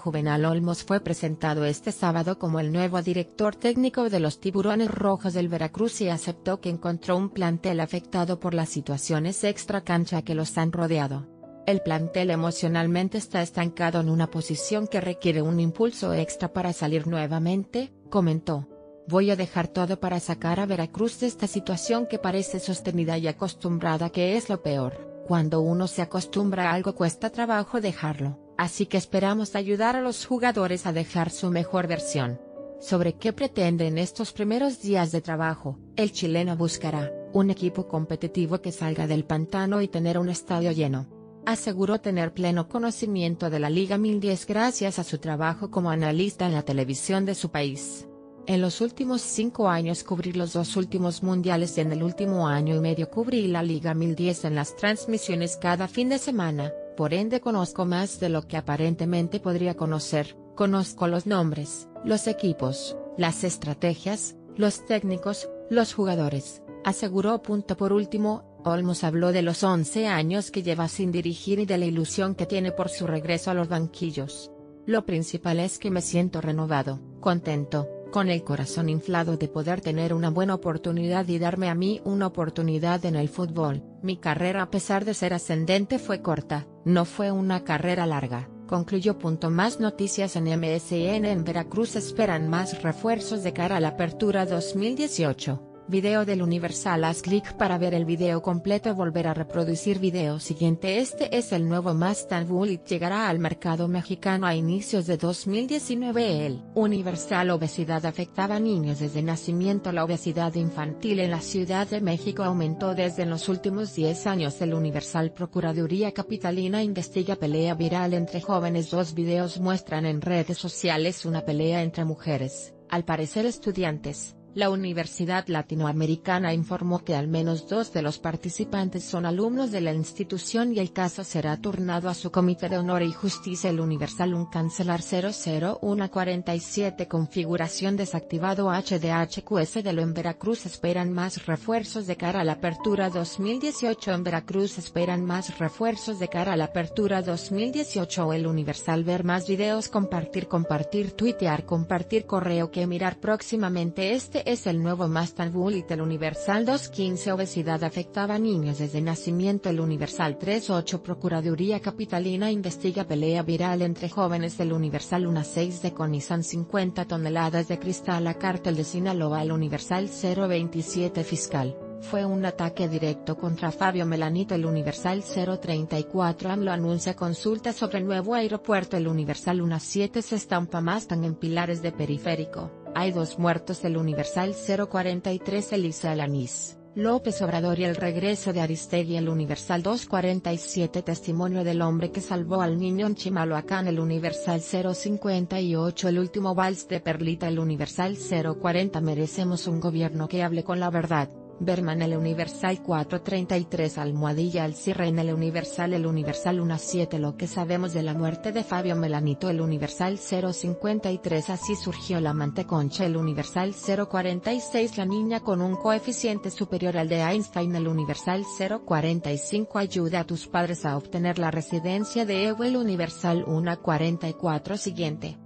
Juvenal Olmos fue presentado este sábado como el nuevo director técnico de los Tiburones Rojos del Veracruz y aceptó que encontró un plantel afectado por las situaciones extra cancha que los han rodeado. El plantel emocionalmente está estancado en una posición que requiere un impulso extra para salir nuevamente, comentó. Voy a dejar todo para sacar a Veracruz de esta situación que parece sostenida y acostumbrada, que es lo peor. Cuando uno se acostumbra a algo cuesta trabajo dejarlo. Así que esperamos ayudar a los jugadores a dejar su mejor versión. Sobre qué pretenden estos primeros días de trabajo, el chileno buscará un equipo competitivo que salga del pantano y tener un estadio lleno. Aseguró tener pleno conocimiento de la Liga 1010 gracias a su trabajo como analista en la televisión de su país. En los últimos 5 años cubrí los 2 últimos mundiales y en el último año y medio cubrí la Liga 1010 en las transmisiones cada fin de semana. Por ende conozco más de lo que aparentemente podría conocer, conozco los nombres, los equipos, las estrategias, los técnicos, los jugadores, aseguró. Por último, Olmos habló de los 11 años que lleva sin dirigir y de la ilusión que tiene por su regreso a los banquillos. Lo principal es que me siento renovado, contento, con el corazón inflado de poder tener una buena oportunidad y darme a mí una oportunidad en el fútbol. Mi carrera, a pesar de ser ascendente, fue corta, no fue una carrera larga, concluyó. Más noticias en MSN. En Veracruz esperan más refuerzos de cara a la apertura 2018. Video del Universal. Haz clic para ver el video completo. Volver a reproducir video siguiente. Este es el nuevo Mustang Bullitt. Llegará al mercado mexicano a inicios de 2019. El Universal. Obesidad afectaba a niños desde nacimiento. La obesidad infantil en la Ciudad de México aumentó desde los últimos 10 años. El Universal. Procuraduría Capitalina investiga pelea viral entre jóvenes. 2 videos muestran en redes sociales una pelea entre mujeres, al parecer estudiantes. La Universidad Latinoamericana informó que al menos 2 de los participantes son alumnos de la institución y el caso será turnado a su Comité de Honor y Justicia. El Universal. Un cancelar 00147 configuración desactivado HDHQS de lo en Veracruz esperan más refuerzos de cara a la apertura 2018. En Veracruz esperan más refuerzos de cara a la apertura 2018. El Universal. Ver más videos. Compartir, tuitear, compartir, correo que mirar próximamente. Este es el nuevo Mustang Bullitt. El Universal. 2.15 Obesidad afectaba a niños desde nacimiento. El Universal. 3.8 Procuraduría Capitalina investiga pelea viral entre jóvenes. El Universal. 1.6 decomisan 50 toneladas de cristal a Cártel de Sinaloa. El Universal. 0.27 Fiscal. Fue un ataque directo contra Fabio Melanito. El Universal. 034 AMLO anuncia consulta sobre nuevo aeropuerto. El Universal. 1.7 se estampa Mustang en pilares de periférico. Hay 2 muertos. El Universal. 043 Elisa Alanis, López Obrador y el regreso de Aristegui. El Universal. 247 testimonio del hombre que salvó al niño en Chimalhuacán. El Universal. 058 el último vals de Perlita. El Universal. 040 merecemos un gobierno que hable con la verdad, Berman. El Universal. 433 almohadilla al cierre en el Universal. El Universal. 1.7 lo que sabemos de la muerte de Fabio Melanito. El Universal. 0.53 así surgió la manteconcha. El Universal. 0.46 la niña con un coeficiente superior al de Einstein. El Universal. 0.45 ayuda a tus padres a obtener la residencia de Ewell. Universal. 1.44 siguiente.